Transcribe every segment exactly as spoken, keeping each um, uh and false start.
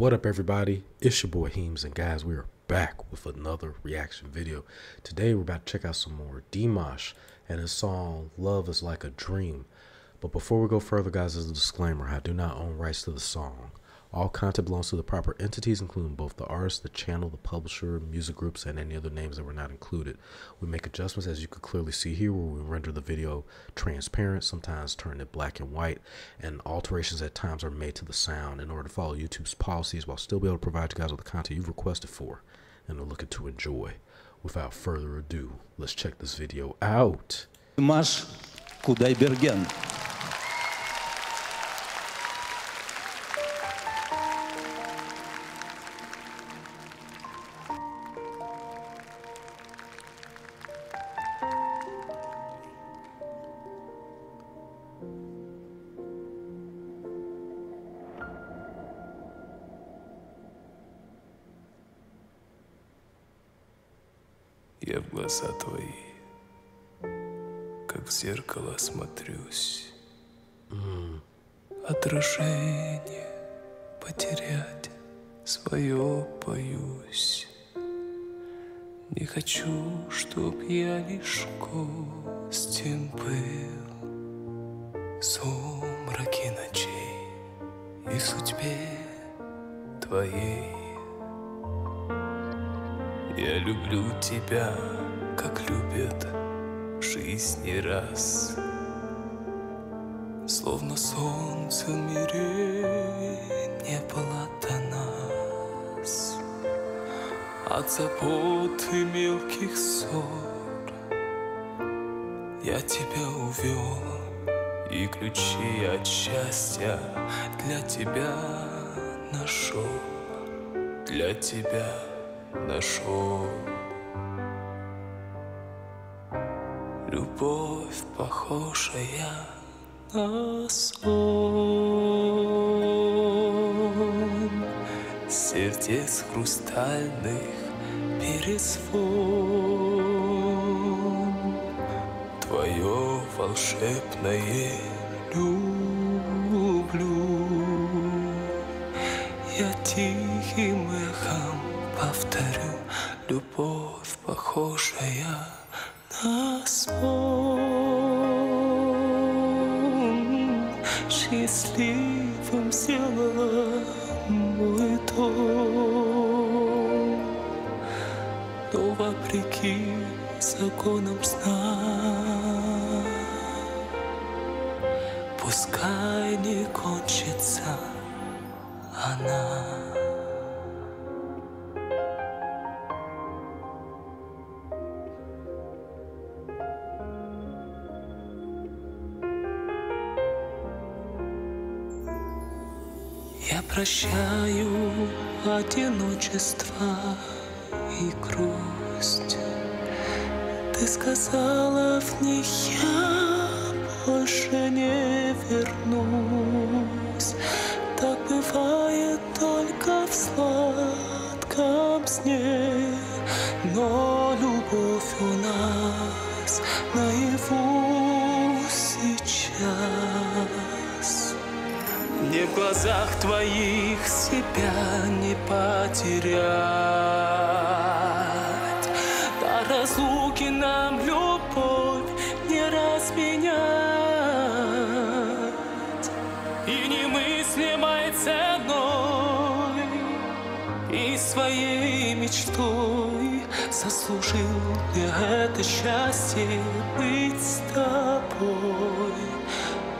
What up, everybody? It's your boy Heems, and guys, we are back with another reaction video. Today we're about to check out some more Dimash and his song Love Is Like a Dream. But before we go further, guys, as a disclaimer, I do not own rights to the song. All content belongs to the proper entities, including both the artist, the channel, the publisher, music groups, and any other names that were not included. We make adjustments, as you can clearly see here, where we render the video transparent, sometimes turn it black and white, and alterations at times are made to the sound in order to follow YouTube's policies while still be able to provide you guys with the content you've requested for and are looking to enjoy. Without further ado, let's check this video out. Dimash Kudaibergen. Я в глаза твои, как в зеркало смотрюсь. Mm. Отражение потерять свое боюсь. Не хочу, чтоб я лишь гостем был. Сумраки ночей и судьбе твоей. Я люблю тебя, как любят жизнь не раз. Словно солнце в мире не было до нас. От забот и мелких ссор я тебя увел, и ключи от счастья для тебя нашел, для тебя нашел. Любовь, похожая на сон, сердец хрустальных перезвон. Твое волшебное люблю я тихим эхом повторю, любовь, похожая на сон, счастливым сделала мой дом. Но вопреки законам сна, пускай не кончится она. Я прощаю одиночество и грусть. Ты сказала в них, я больше не вернусь. Так бывает только в сладком сне, но любовь у нас наяву сейчас. Мне в глазах твоих себя не потерять, до разлуки нам любовь не разменять. И немыслимой ценой и своей мечтой заслужил я это счастье быть с тобой.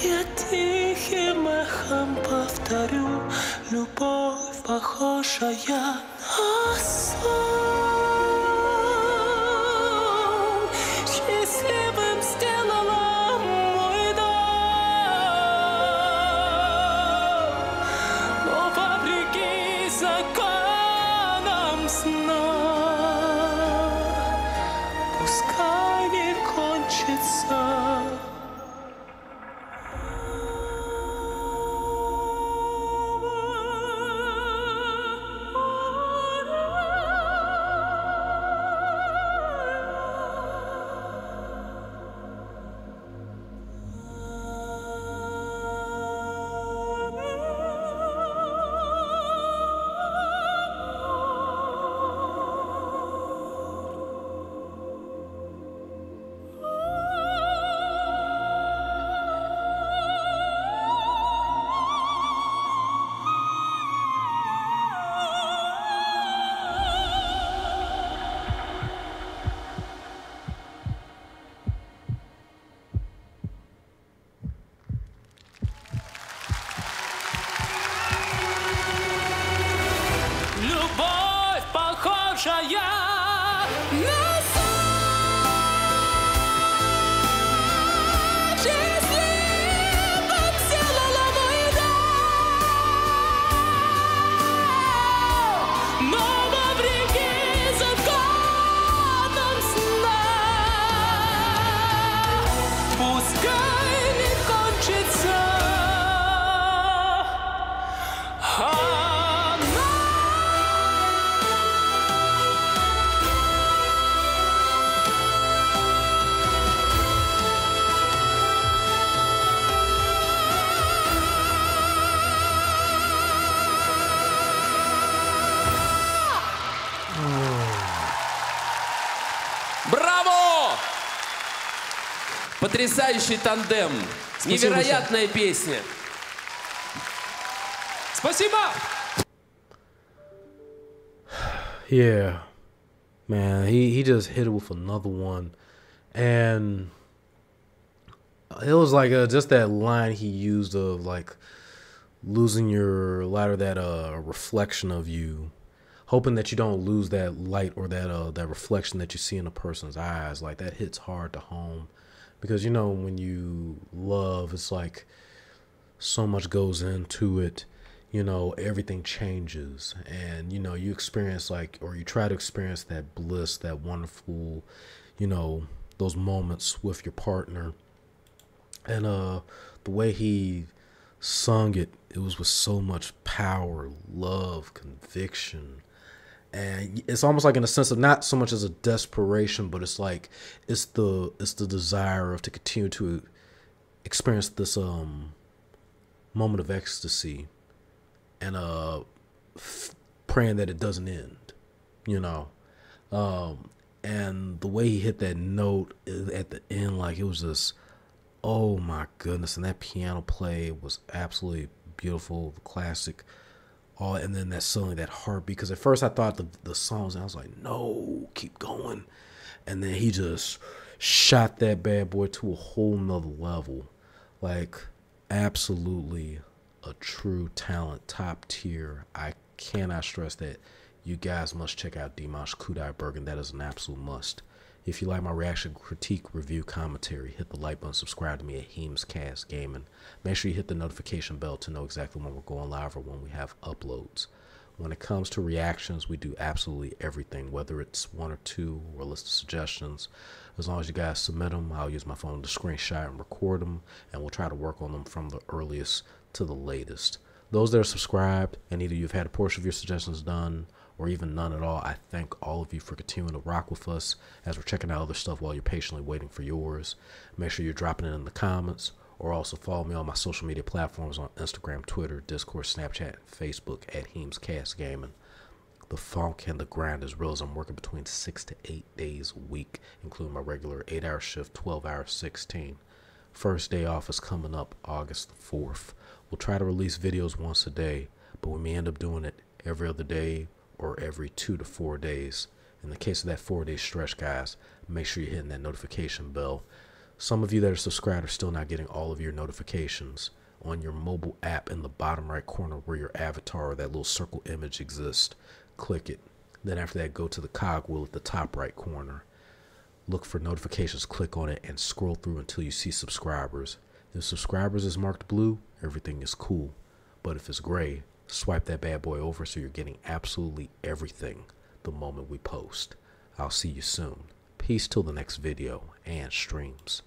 я тихим эхом повторю, любовь, похожая на сон, счастливым сделала мой дом. Но вопреки законам сна, Потрясающий тандем. Спасибо, невероятная Миша. Песня. Спасибо! Yeah. Man, he, he just hit it with another one. And it was like uh, just that line he used of like losing your light or that uh, reflection of you. Hoping that you don't lose that light or that uh, that reflection that you see in a person's eyes. Like that hits hard to home. Because, you know, when you love, it's like so much goes into it. You know, everything changes and, you know, you experience like, or you try to experience that bliss, that wonderful, you know, those moments with your partner. And uh, the way he sung it, it was with so much power, love, conviction. And it's almost like in a sense of not so much as a desperation, but it's like it's the it's the desire of to continue to experience this um, moment of ecstasy. And uh, f praying that it doesn't end, you know. Um, and the way he hit that note at the end, like it was just, oh my goodness. And that piano play was absolutely beautiful, classic. All, and then that suddenly that heartbeat, because at first I thought the, the songs, and I was like, no, keep going. And then he just shot that bad boy to a whole nother level. Like, absolutely a true talent, top tier. I cannot stress that. You guys must check out Dimash Kudaibergen. That is an absolute must. If you like my reaction, critique, review, commentary, hit the like button, subscribe to me at HeemsCastGaming. Make sure you hit the notification bell to know exactly when we're going live or when we have uploads. When it comes to reactions, we do absolutely everything, whether it's one or two or a list of suggestions. As long as you guys submit them, I'll use my phone to screenshot and record them, and we'll try to work on them from the earliest to the latest. Those that are subscribed and either you've had a portion of your suggestions done or even none at all, I thank all of you for continuing to rock with us as we're checking out other stuff while you're patiently waiting for yours. Make sure you're dropping it in the comments, or also follow me on my social media platforms on Instagram, Twitter, Discord, Snapchat, and Facebook at HeemsCastGaming. The funk and the grind is real as I'm working between six to eight days a week, including my regular eight hour shift, twelve hour, sixteen. First day off is coming up August the fourth. We'll try to release videos once a day, but we may end up doing it every other day or every two to four days. In the case of that four-day stretch, guys, make sure you're hitting that notification bell. Some of you that are subscribed are still not getting all of your notifications. On your mobile app in the bottom right corner where your avatar or that little circle image exists, click it. Then after that, go to the cogwheel at the top right corner. Look for notifications, click on it, and scroll through until you see subscribers. If subscribers is marked blue, everything is cool. But if it's gray, swipe that bad boy over so you're getting absolutely everything the moment we post. I'll see you soon. Peace till the next video and streams.